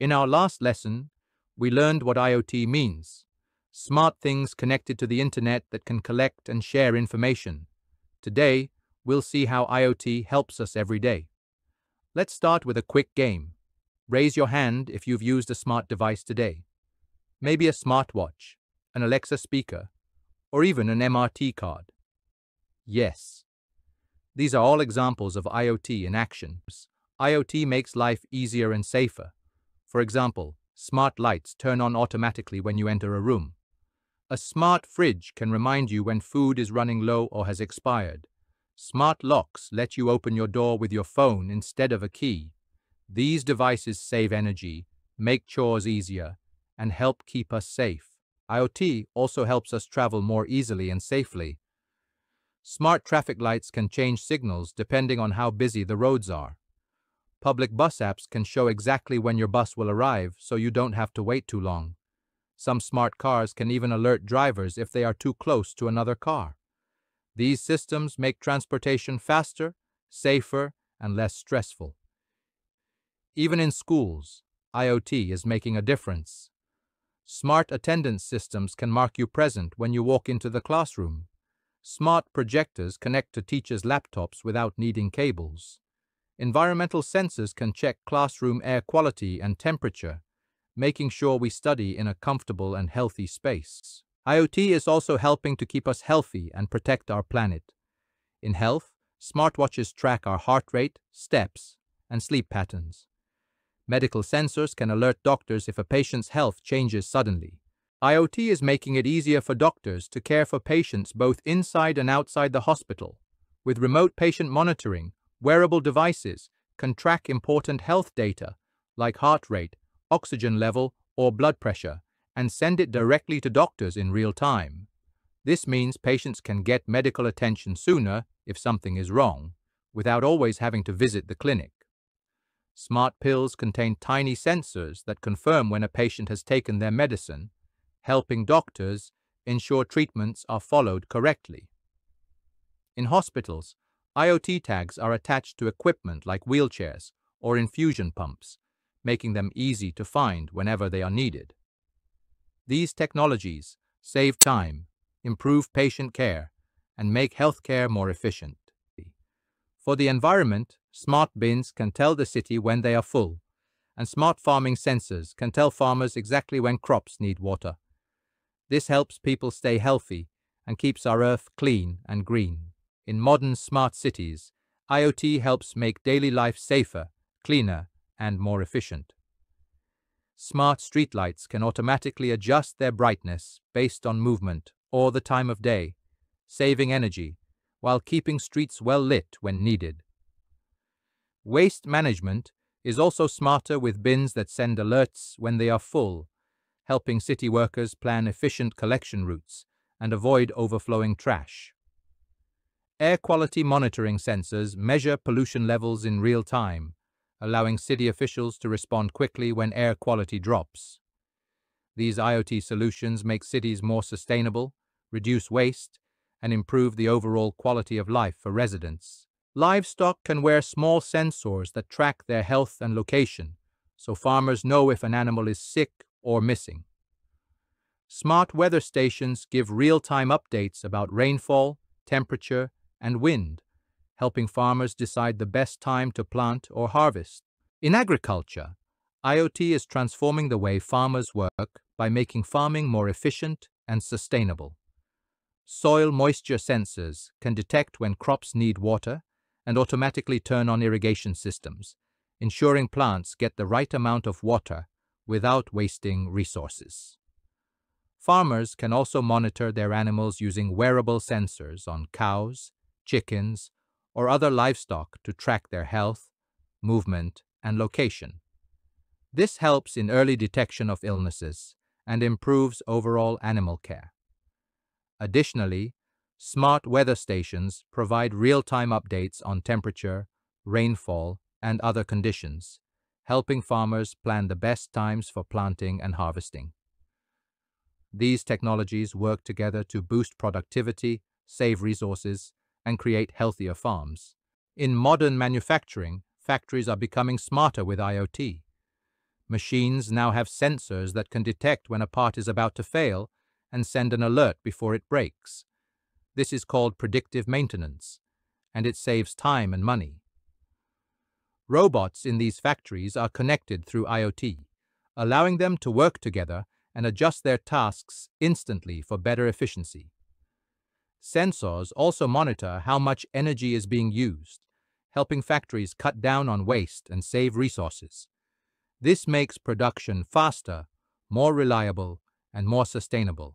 In our last lesson, we learned what IoT means: smart things connected to the internet that can collect and share information. Today, we'll see how IoT helps us every day. Let's start with a quick game. Raise your hand if you've used a smart device today. Maybe a smartwatch, an Alexa speaker, or even an MRT card. Yes. These are all examples of IoT in action. IoT makes life easier and safer. For example, smart lights turn on automatically when you enter a room. A smart fridge can remind you when food is running low or has expired. Smart locks let you open your door with your phone instead of a key. These devices save energy, make chores easier, and help keep us safe. IoT also helps us travel more easily and safely. Smart traffic lights can change signals depending on how busy the roads are. Public bus apps can show exactly when your bus will arrive so you don't have to wait too long. Some smart cars can even alert drivers if they are too close to another car. These systems make transportation faster, safer, and less stressful. Even in schools, IoT is making a difference. Smart attendance systems can mark you present when you walk into the classroom. Smart projectors connect to teachers' laptops without needing cables. Environmental sensors can check classroom air quality and temperature, making sure we study in a comfortable and healthy space. IoT is also helping to keep us healthy and protect our planet. In health, smartwatches track our heart rate, steps, and sleep patterns. Medical sensors can alert doctors if a patient's health changes suddenly. IoT is making it easier for doctors to care for patients both inside and outside the hospital. With remote patient monitoring, wearable devices can track important health data like heart rate, oxygen level, or blood pressure, and send it directly to doctors in real time. This means patients can get medical attention sooner if something is wrong, without always having to visit the clinic. Smart pills contain tiny sensors that confirm when a patient has taken their medicine, helping doctors ensure treatments are followed correctly. In hospitals, IoT tags are attached to equipment like wheelchairs or infusion pumps, making them easy to find whenever they are needed. These technologies save time, improve patient care, and make healthcare more efficient. For the environment, smart bins can tell the city when they are full, and smart farming sensors can tell farmers exactly when crops need water. This helps people stay healthy and keeps our earth clean and green. In modern smart cities, IoT helps make daily life safer, cleaner, and more efficient. Smart streetlights can automatically adjust their brightness based on movement or the time of day, saving energy while keeping streets well lit when needed. Waste management is also smarter with bins that send alerts when they are full, helping city workers plan efficient collection routes and avoid overflowing trash. Air quality monitoring sensors measure pollution levels in real time, allowing city officials to respond quickly when air quality drops. These IoT solutions make cities more sustainable, reduce waste, and improve the overall quality of life for residents. Livestock can wear small sensors that track their health and location, so farmers know if an animal is sick or missing. Smart weather stations give real-time updates about rainfall, temperature, and wind, helping farmers decide the best time to plant or harvest. In agriculture, IoT is transforming the way farmers work by making farming more efficient and sustainable. Soil moisture sensors can detect when crops need water and automatically turn on irrigation systems, ensuring plants get the right amount of water without wasting resources. Farmers can also monitor their animals using wearable sensors on cows, chickens, or other livestock to track their health, movement, and location. This helps in early detection of illnesses and improves overall animal care. Additionally, smart weather stations provide real-time updates on temperature, rainfall, and other conditions, helping farmers plan the best times for planting and harvesting. These technologies work together to boost productivity, save resources, and create healthier farms. In modern manufacturing, factories are becoming smarter with IoT. Machines now have sensors that can detect when a part is about to fail and send an alert before it breaks. This is called predictive maintenance, and it saves time and money. Robots in these factories are connected through IoT, allowing them to work together and adjust their tasks instantly for better efficiency. Sensors also monitor how much energy is being used, helping factories cut down on waste and save resources. This makes production faster, more reliable, and more sustainable.